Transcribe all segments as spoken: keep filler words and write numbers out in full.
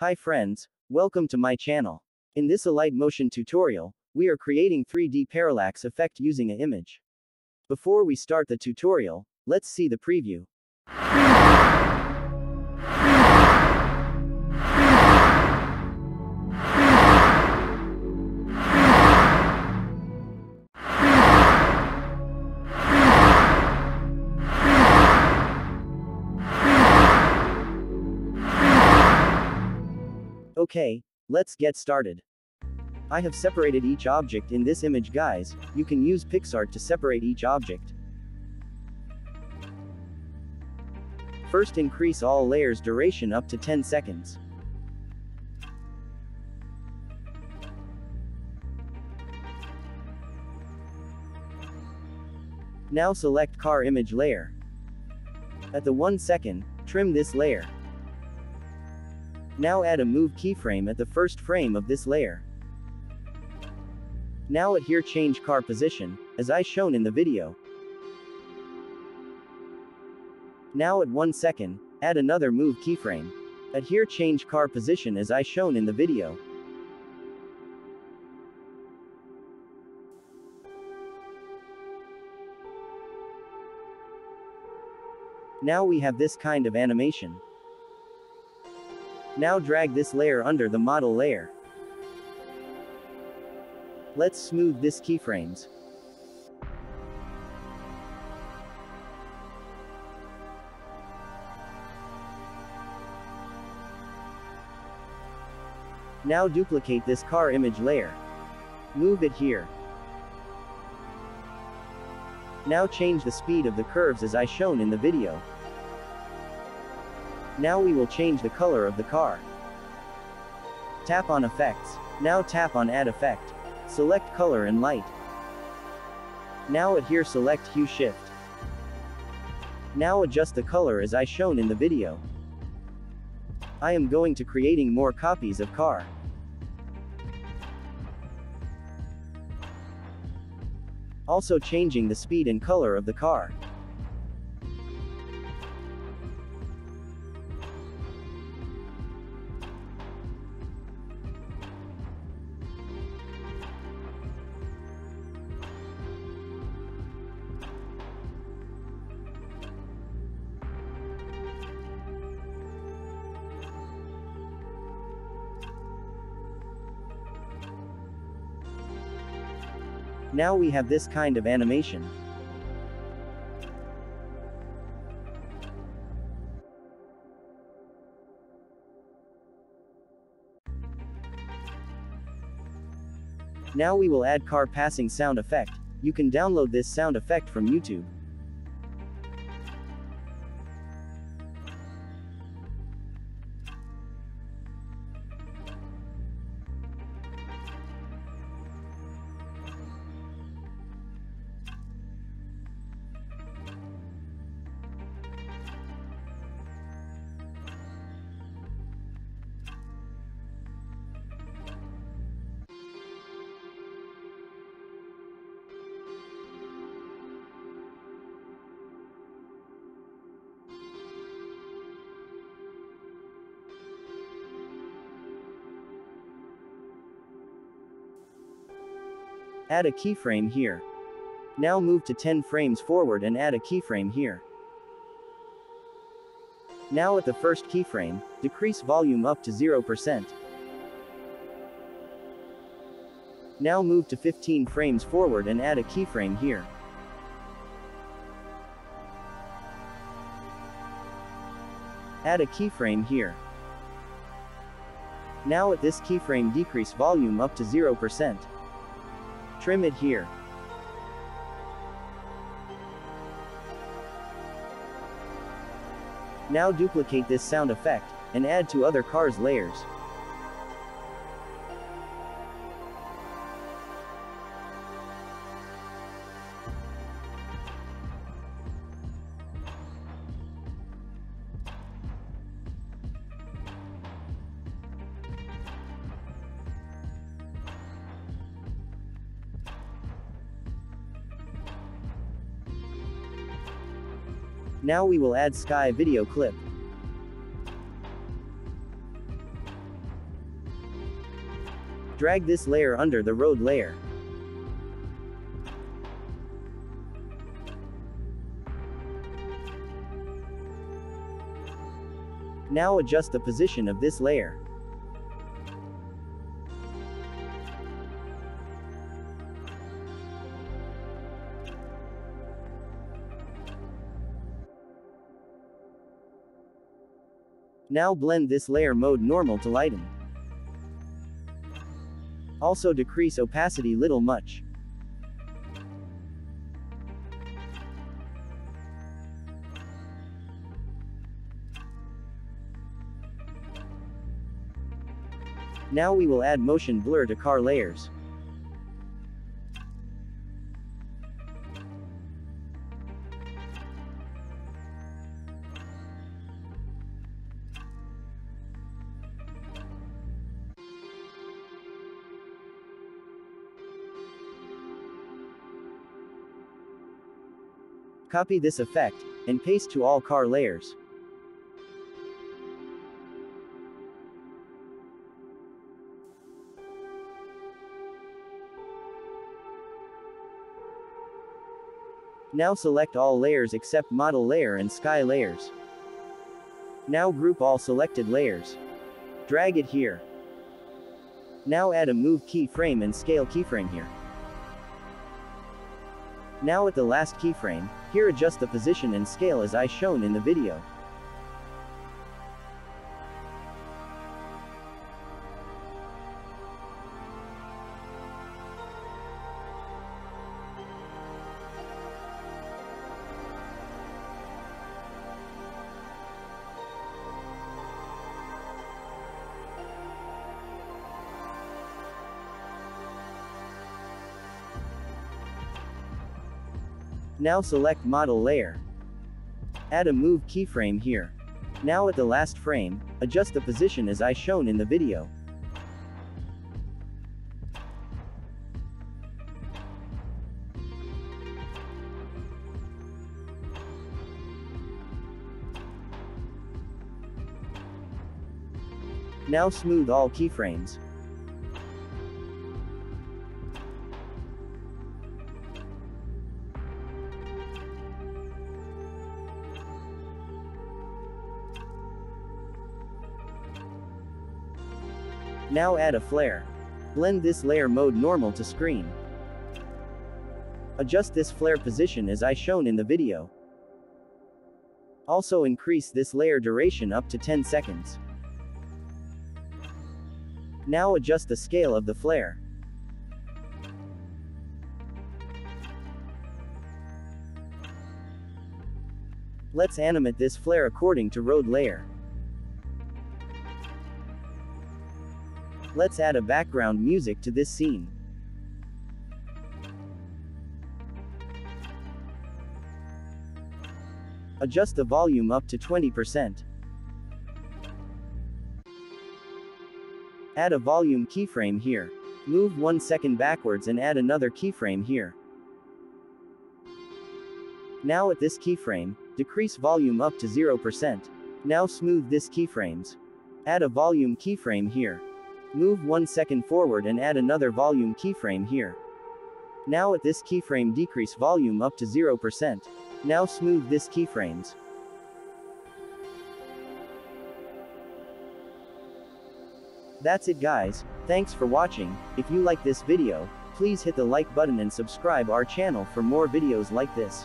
Hi friends, welcome to my channel. In this Alight Motion tutorial, we are creating three D parallax effect using an image. Before we start the tutorial, let's see the preview. Okay, let's get started. I have separated each object in this image, guys. You can use PicsArt to separate each object. First, increase all layers duration up to ten seconds. Now select car image layer. At the one second, trim this layer. Now add a move keyframe at the first frame of this layer. Now at here change car position, as I shown in the video. Now at one second, add another move keyframe. At here change car position as I shown in the video. Now we have this kind of animation. Now drag this layer under the model layer. Let's smooth this keyframes. Now duplicate this car image layer. Move it here. Now change the speed of the curves as I shown in the video. Now we will change the color of the car. Tap on effects. Now tap on add effect. Select color and light. Now at here select hue shift. Now adjust the color as I shown in the video. I am going to creating more copies of car. Also changing the speed and color of the car. Now we have this kind of animation. Now we will add car passing sound effect. You can download this sound effect from YouTube. Add a keyframe here. Now move to ten frames forward and add a keyframe here. Now at the first keyframe, decrease volume up to zero percent. Now move to fifteen frames forward and add a keyframe here. Add a keyframe here. Now at this keyframe, decrease volume up to zero percent. Trim it here. Now duplicate this sound effect, and add to other cars layers. Now we will add sky video clip. Drag this layer under the road layer. Now adjust the position of this layer. Now blend this layer mode normal to lighten. Also decrease opacity little much. Now we will add motion blur to car layers. Copy this effect, and paste to all car layers. Now select all layers except model layer and sky layers. Now group all selected layers. Drag it here. Now add a move keyframe and scale keyframe here. Now at the last keyframe, here adjust the position and scale as I shown in the video. Now select model layer. Add a move keyframe here. Now at the last frame, adjust the position as I shown in the video. Now smooth all keyframes. Now add a flare. Blend this layer mode normal to screen. Adjust this flare position as I shown in the video. Also increase this layer duration up to ten seconds. Now adjust the scale of the flare. Let's animate this flare according to road layer. Let's add a background music to this scene. Adjust the volume up to twenty percent. Add a volume keyframe here. Move one second backwards and add another keyframe here. Now at this keyframe, decrease volume up to zero percent. Now smooth this keyframes. Add a volume keyframe here. Move one second forward and add another volume keyframe here. Now at this keyframe decrease volume up to zero percent. Now smooth this keyframes. That's it guys, thanks for watching. If you like this video, please hit the like button and subscribe our channel for more videos like this.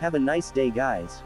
Have a nice day guys.